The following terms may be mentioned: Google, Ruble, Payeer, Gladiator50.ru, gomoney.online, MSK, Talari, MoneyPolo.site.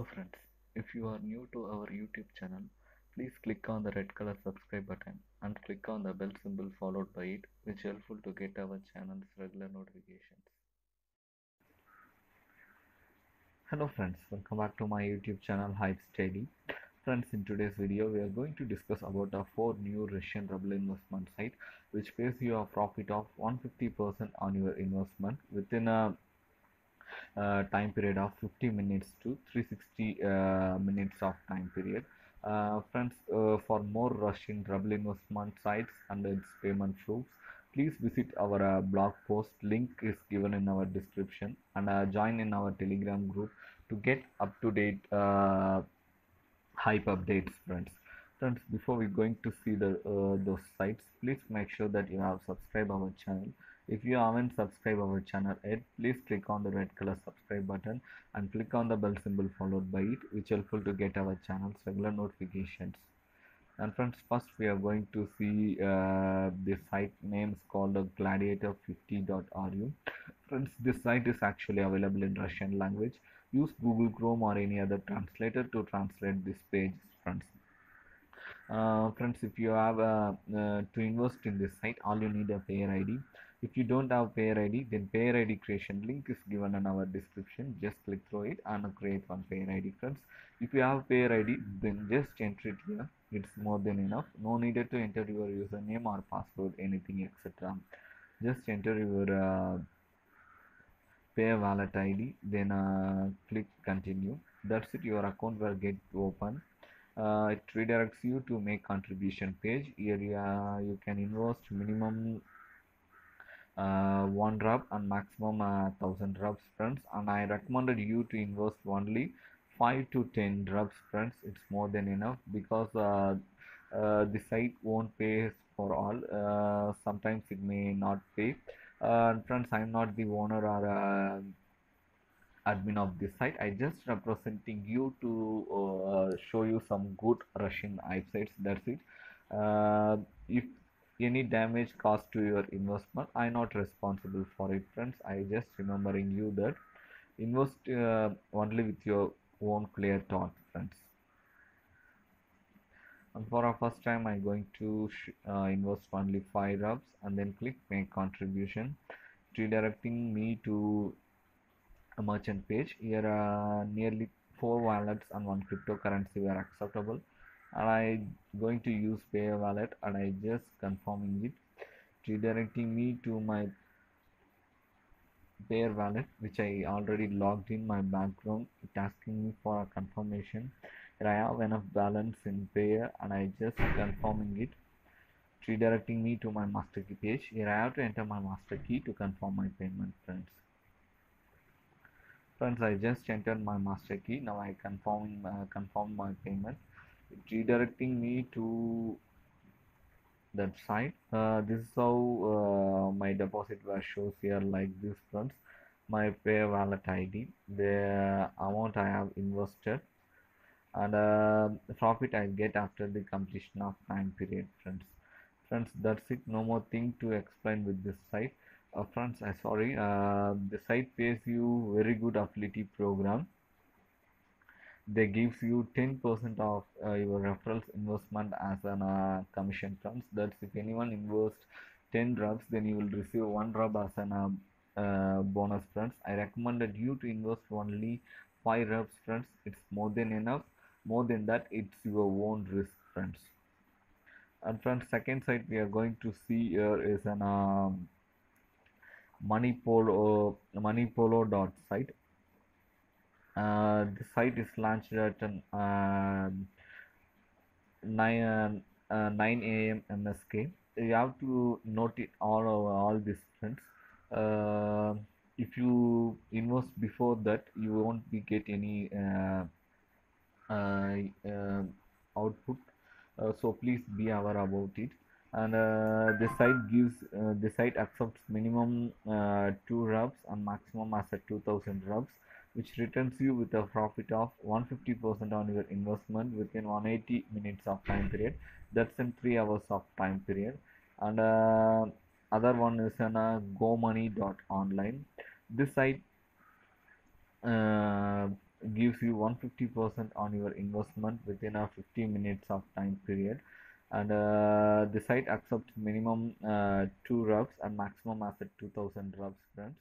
Hello friends, if you are new to our YouTube channel, please click on the red color subscribe button and click on the bell symbol followed by it, which is helpful to get our channel's regular notifications. Hello friends, welcome back to my YouTube channel Hype Steady. Friends, in today's video we are going to discuss about the 4 new Russian ruble investment site which pays you a profit of 150% on your investment within a time period of 50 minutes to 360 minutes of time period. Friends, for more Russian ruble investment sites and its payment proofs, please visit our blog post. Link is given in our description, and join in our Telegram group to get up to date hype updates. Friends, before we going to see those sites, please make sure that you have subscribed our channel. If you haven't subscribed our channel yet, please click on the red color subscribe button and click on the bell symbol followed by it, which is helpful to get our channel's regular notifications. And friends, first we are going to see this site name is called Gladiator50.ru. Friends, this site is actually available in Russian language. Use Google Chrome or any other translator to translate this page, friends. Friends, if you have to invest in this site, all you need a Payeer ID. If you don't have Payeer ID, then Payeer ID creation link is given in our description. Just click through it and create one Payeer ID, friends. If you have Payeer ID, then just enter it here. It's more than enough. No needed to enter your username or password, anything, etc. Just enter your Payeer wallet ID, then click continue. That's it. Your account will get open. It redirects you to make contribution page. Here you can invest minimum 1 rub and maximum 1000 rubs, friends, and I recommended you to invest only 5 to 10 rubs, friends. It's more than enough because the site won't pay for all. Sometimes it may not pay. Friends, I'm not the owner or admin of this site. I just representing you to show you some good Russian websites. That's it. If any damage caused to your investment, I'm not responsible for it, friends. I just remembering you that invest only with your own clear thought, friends. And for our first time, I'm going to invest only 5 rubs and then click make contribution, redirecting me to a merchant page. Here nearly 4 wallets and 1 cryptocurrency were acceptable, and I'm going to use Payeer wallet, and I just confirming it, redirecting me to my Payeer wallet, which I already logged in my background. It's asking me for a confirmation. Here I have enough balance in Payeer, and I just confirming it, redirecting me to my master key page. Here I have to enter my master key to confirm my payment, friends. Friends, I just entered my master key. Now I confirm my payment. It's redirecting me to that site. This is how my deposit was shows here, like this, friends. My Payeer wallet ID, the amount I have invested, and profit I get after the completion of time period, friends. Friends, that's it. No more thing to explain with this site. Friends, the site pays you very good affiliate program. They gives you 10% of your referrals investment as an commission, terms. That's if anyone invests 10 rubs, then you will receive 1 rub as an bonus, friends. I recommended you to invest only 5 rubs, friends. It's more than enough. More than that, it's your own risk, friends. And friends, second site we are going to see here is an MoneyPolo.site. The site is launched at 9 a.m. MSK. You have to note it all these, friends. If you invest before that, you won't be get any output. So please be aware about it. And the site accepts minimum 2 rubs and maximum as a 2000 rubs, which returns you with a profit of 150% on your investment within 180 minutes of time period. That's in 3 hours of time period. And other one is on gomoney.online. This site gives you 150% on your investment within a 50 minutes of time period, and the site accepts minimum 2 reps and maximum as 2000 reps, friends.